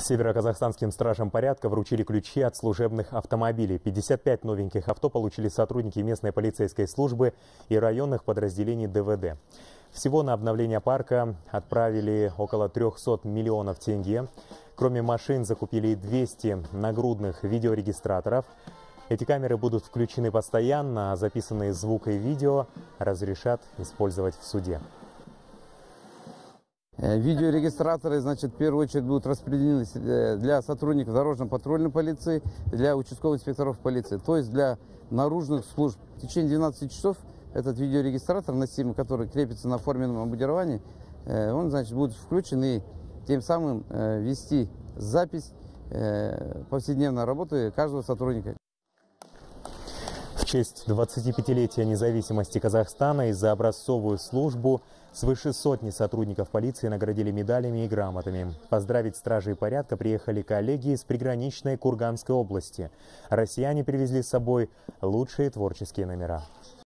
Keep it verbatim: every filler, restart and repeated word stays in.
Североказахстанским стражам порядка вручили ключи от служебных автомобилей. пятьдесят пять новеньких авто получили сотрудники местной полицейской службы и районных подразделений ДВД. Всего на обновление парка отправили около трёхсот миллионов тенге. Кроме машин закупили двести нагрудных видеорегистраторов. Эти камеры будут включены постоянно, а записанные звук и видео разрешат использовать в суде. Видеорегистраторы, значит, в первую очередь будут распределены для сотрудников дорожно-патрульной полиции, для участковых инспекторов полиции, то есть для наружных служб. В течение двенадцати часов этот видеорегистратор, носимый, который крепится на форменном обмундировании, он, значит, будет включен и тем самым вести запись повседневной работы каждого сотрудника. В честь двадцатипятилетия независимости Казахстана и за образцовую службу свыше сотни сотрудников полиции наградили медалями и грамотами. Поздравить стражей порядка приехали коллеги из приграничной Курганской области. Россияне привезли с собой лучшие творческие номера.